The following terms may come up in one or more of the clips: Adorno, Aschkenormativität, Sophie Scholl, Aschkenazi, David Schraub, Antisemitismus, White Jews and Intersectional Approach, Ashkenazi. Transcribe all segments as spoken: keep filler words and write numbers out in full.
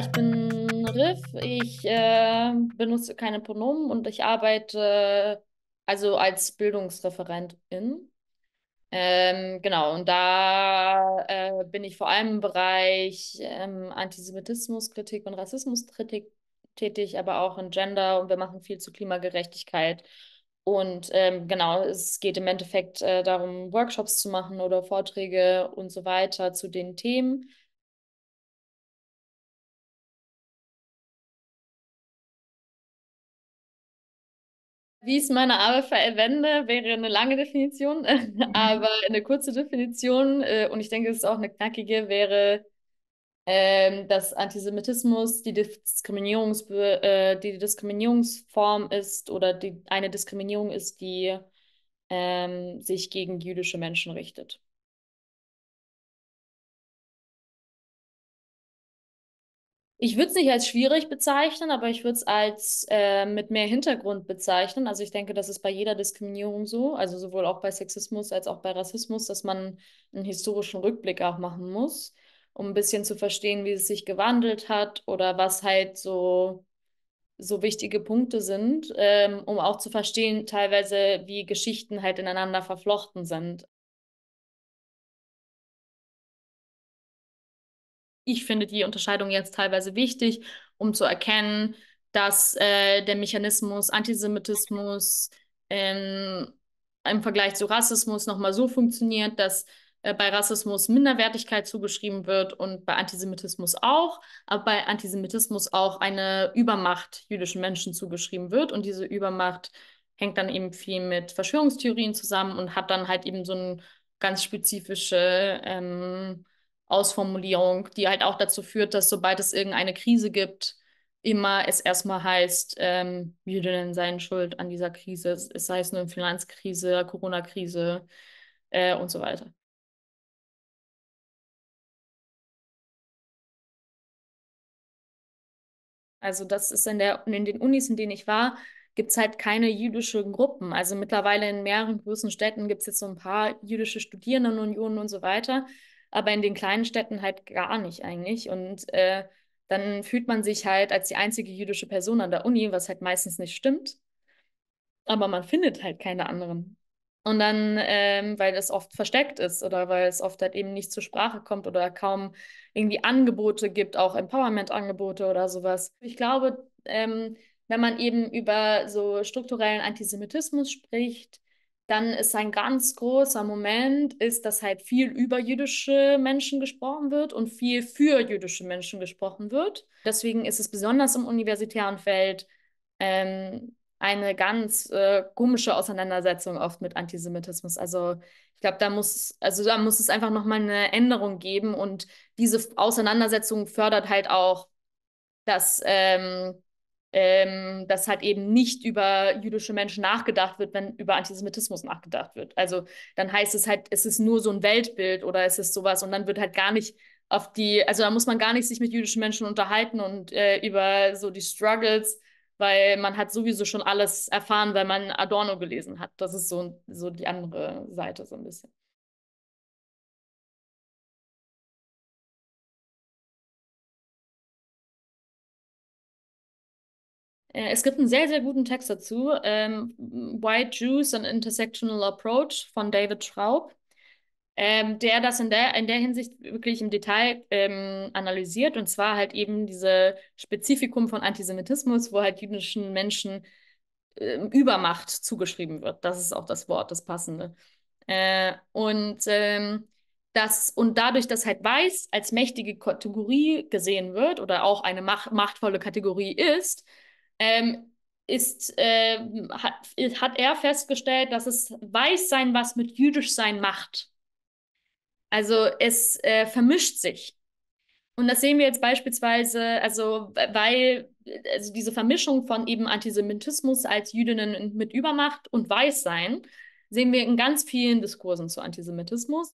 Ich bin Riff, ich äh, benutze keine Pronomen und ich arbeite also als Bildungsreferentin. Ähm, genau, und da äh, bin ich vor allem im Bereich ähm, Antisemitismuskritik und Rassismuskritik tätig, aber auch in Gender, und wir machen viel zu Klimagerechtigkeit. Und ähm, genau, es geht im Endeffekt äh, darum, Workshops zu machen oder Vorträge und so weiter zu den Themen. Wie ich meine Arbeit verwende, wäre eine lange Definition, aber eine kurze Definition, äh, und ich denke, es ist auch eine knackige, wäre, ähm, dass Antisemitismus die, Diskriminierungs äh, die Diskriminierungsform ist oder die, eine Diskriminierung ist, die ähm, sich gegen jüdische Menschen richtet. Ich würde es nicht als schwierig bezeichnen, aber ich würde es als äh, mit mehr Hintergrund bezeichnen. Also ich denke, das ist bei jeder Diskriminierung so, also sowohl auch bei Sexismus als auch bei Rassismus, dass man einen historischen Rückblick auch machen muss, um ein bisschen zu verstehen, wie es sich gewandelt hat oder was halt so, so wichtige Punkte sind, ähm, um auch zu verstehen teilweise, wie Geschichten halt ineinander verflochten sind. Ich finde die Unterscheidung jetzt teilweise wichtig, um zu erkennen, dass äh, der Mechanismus Antisemitismus ähm, im Vergleich zu Rassismus nochmal so funktioniert, dass äh, bei Rassismus Minderwertigkeit zugeschrieben wird und bei Antisemitismus auch, aber bei Antisemitismus auch eine Übermacht jüdischen Menschen zugeschrieben wird. Und diese Übermacht hängt dann eben viel mit Verschwörungstheorien zusammen und hat dann halt eben so eine ganz spezifische ähm, Ausformulierung, die halt auch dazu führt, dass sobald es irgendeine Krise gibt, immer es erstmal heißt, ähm, Jüdinnen seien schuld an dieser Krise. Es heißt eine Finanzkrise, Corona-Krise äh, und so weiter. Also das ist in, der, in den Unis, in denen ich war, gibt es halt keine jüdischen Gruppen. Also mittlerweile in mehreren großen Städten gibt es jetzt so ein paar jüdische Studierendenunionen und so weiter, aber in den kleinen Städten halt gar nicht eigentlich. Und äh, dann fühlt man sich halt als die einzige jüdische Person an der Uni, was halt meistens nicht stimmt. Aber man findet halt keine anderen. Und dann, ähm, weil es oft versteckt ist oder weil es oft halt eben nicht zur Sprache kommt oder kaum irgendwie Angebote gibt, auch Empowerment-Angebote oder sowas. Ich glaube, ähm, wenn man eben über so strukturellen Antisemitismus spricht, dann ist ein ganz großer Moment, ist, dass halt viel über jüdische Menschen gesprochen wird und viel für jüdische Menschen gesprochen wird. Deswegen ist es besonders im universitären Feld ähm, eine ganz äh, komische Auseinandersetzung oft mit Antisemitismus. Also ich glaube, da muss, also da muss es einfach nochmal eine Änderung geben, und diese Auseinandersetzung fördert halt auch, dass ähm, Ähm, dass halt eben nicht über jüdische Menschen nachgedacht wird, wenn über Antisemitismus nachgedacht wird. Also dann heißt es halt, es ist nur so ein Weltbild oder es ist sowas, und dann wird halt gar nicht auf die, also da muss man gar nicht sich mit jüdischen Menschen unterhalten und äh, über so die Struggles, weil man hat sowieso schon alles erfahren, weil man Adorno gelesen hat. Das ist so, so die andere Seite so ein bisschen. Es gibt einen sehr, sehr guten Text dazu, ähm, White Jews and Intersectional Approach von David Schraub, ähm, der das in der, in der Hinsicht wirklich im Detail ähm, analysiert, und zwar halt eben dieses Spezifikum von Antisemitismus, wo halt jüdischen Menschen äh, Übermacht zugeschrieben wird. Das ist auch das Wort, das passende. Äh, und, ähm, das, und dadurch, dass halt Weiß als mächtige Kategorie gesehen wird oder auch eine macht, machtvolle Kategorie ist, Ähm, ist, äh, hat, hat er festgestellt, dass es Weißsein was mit Jüdischsein macht. Also es äh, vermischt sich. Und das sehen wir jetzt beispielsweise, also weil also diese Vermischung von eben Antisemitismus als Jüdinnen mit Übermacht und Weißsein sehen wir in ganz vielen Diskursen zu Antisemitismus.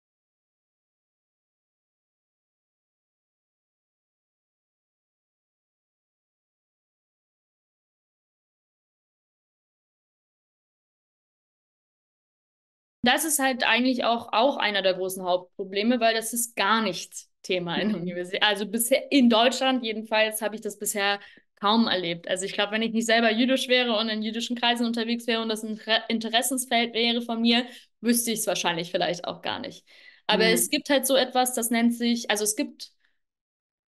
Das ist halt eigentlich auch, auch einer der großen Hauptprobleme, weil das ist gar nicht Thema in der Universität. Also bisher in Deutschland jedenfalls habe ich das bisher kaum erlebt. Also ich glaube, wenn ich nicht selber jüdisch wäre und in jüdischen Kreisen unterwegs wäre und das ein Interessensfeld wäre von mir, wüsste ich es wahrscheinlich vielleicht auch gar nicht. Aber mhm. es gibt halt so etwas, das nennt sich, also es gibt,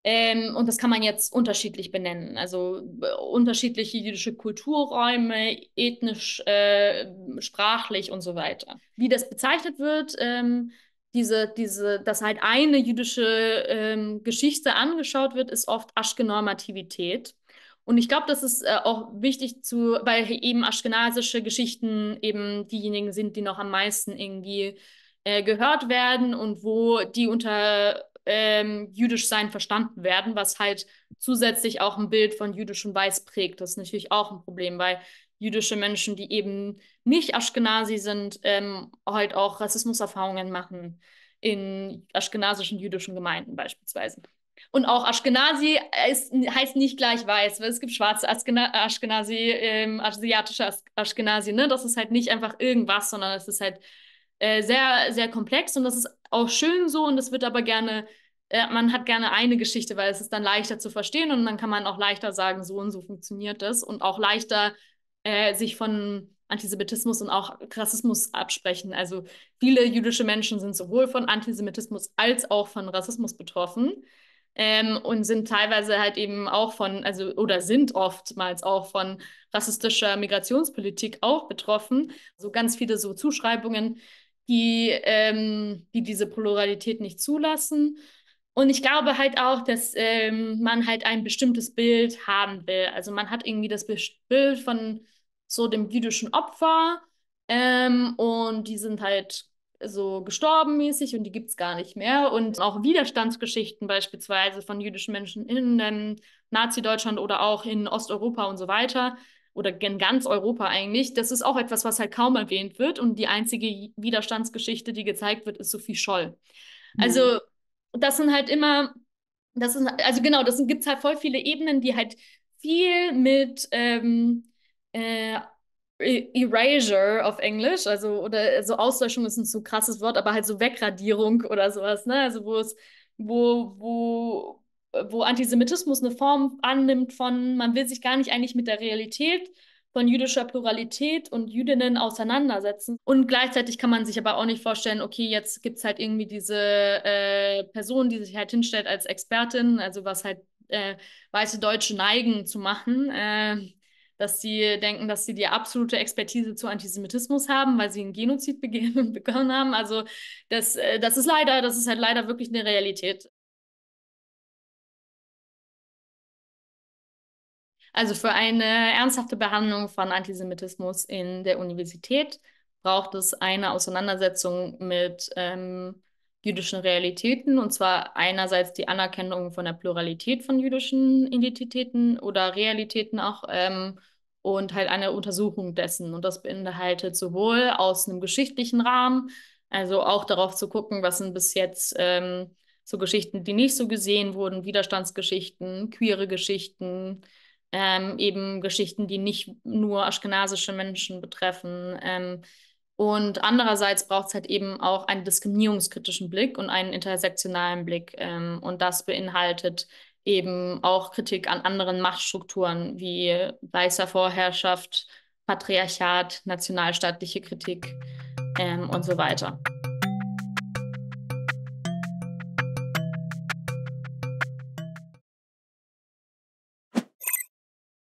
ähm, und das kann man jetzt unterschiedlich benennen, also äh, unterschiedliche jüdische Kulturräume, ethnisch, äh, sprachlich und so weiter. Wie das bezeichnet wird, ähm, diese, diese, dass halt eine jüdische ähm, Geschichte angeschaut wird, ist oft Aschkenormativität. Und ich glaube, das ist äh, auch wichtig, zu, weil eben aschkenasische Geschichten eben diejenigen sind, die noch am meisten irgendwie äh, gehört werden und wo die unter ähm, jüdisch sein verstanden werden, was halt zusätzlich auch ein Bild von jüdisch und weiß prägt. Das ist natürlich auch ein Problem, weil jüdische Menschen, die eben nicht Aschkenazi sind, ähm, halt auch Rassismuserfahrungen machen in aschkenasischen jüdischen Gemeinden beispielsweise. Und auch Ashkenazi ist, heißt nicht gleich weiß, weil es gibt schwarze Ashkenazi, ähm, asiatische Ashkenazi, ne? Das ist halt nicht einfach irgendwas, sondern es ist halt äh, sehr, sehr komplex und das ist auch schön so und das wird aber gerne, äh, man hat gerne eine Geschichte, weil es ist dann leichter zu verstehen und dann kann man auch leichter sagen, so und so funktioniert das und auch leichter äh, sich von Antisemitismus und auch Rassismus absprechen. Also viele jüdische Menschen sind sowohl von Antisemitismus als auch von Rassismus betroffen. Ähm, und sind teilweise halt eben auch von, also oder sind oftmals auch von rassistischer Migrationspolitik auch betroffen. So also ganz viele so Zuschreibungen, die, ähm, die diese Pluralität nicht zulassen. Und ich glaube halt auch, dass ähm, man halt ein bestimmtes Bild haben will. Also man hat irgendwie das Bild von so dem jüdischen Opfer ähm, und die sind halt so gestorben mäßig und die gibt es gar nicht mehr. Und auch Widerstandsgeschichten beispielsweise von jüdischen Menschen in ähm, Nazi-Deutschland oder auch in Osteuropa und so weiter oder in ganz Europa eigentlich, das ist auch etwas, was halt kaum erwähnt wird und die einzige Widerstandsgeschichte, die gezeigt wird, ist Sophie Scholl. Mhm. Also das sind halt immer, das ist, also genau, das gibt es halt voll viele Ebenen, die halt viel mit ähm, äh, Erasure auf Englisch, also oder so Auslöschung ist ein so krasses Wort, aber halt so Wegradierung oder sowas, ne? Also wo es, wo, wo, wo Antisemitismus eine Form annimmt von, man will sich gar nicht eigentlich mit der Realität von jüdischer Pluralität und Jüdinnen auseinandersetzen. Und gleichzeitig kann man sich aber auch nicht vorstellen, okay, jetzt gibt es halt irgendwie diese äh, Person, die sich halt hinstellt als Expertin, also was halt äh, weiße Deutsche neigen zu machen, äh, dass sie denken, dass sie die absolute Expertise zu Antisemitismus haben, weil sie einen Genozid begehen, begonnen haben. Also das, das ist leider, das ist halt leider wirklich eine Realität. Also für eine ernsthafte Behandlung von Antisemitismus in der Universität braucht es eine Auseinandersetzung mit ähm, jüdischen Realitäten, und zwar einerseits die Anerkennung von der Pluralität von jüdischen Identitäten oder Realitäten auch ähm, und halt eine Untersuchung dessen. Und das beinhaltet sowohl aus einem geschichtlichen Rahmen, also auch darauf zu gucken, was sind bis jetzt ähm, so Geschichten, die nicht so gesehen wurden, Widerstandsgeschichten, queere Geschichten, ähm, eben Geschichten, die nicht nur aschkenasische Menschen betreffen, ähm, und andererseits braucht es halt eben auch einen diskriminierungskritischen Blick und einen intersektionalen Blick. Ähm, und das beinhaltet eben auch Kritik an anderen Machtstrukturen wie weißer Vorherrschaft, Patriarchat, nationalstaatliche Kritik ähm, und so weiter.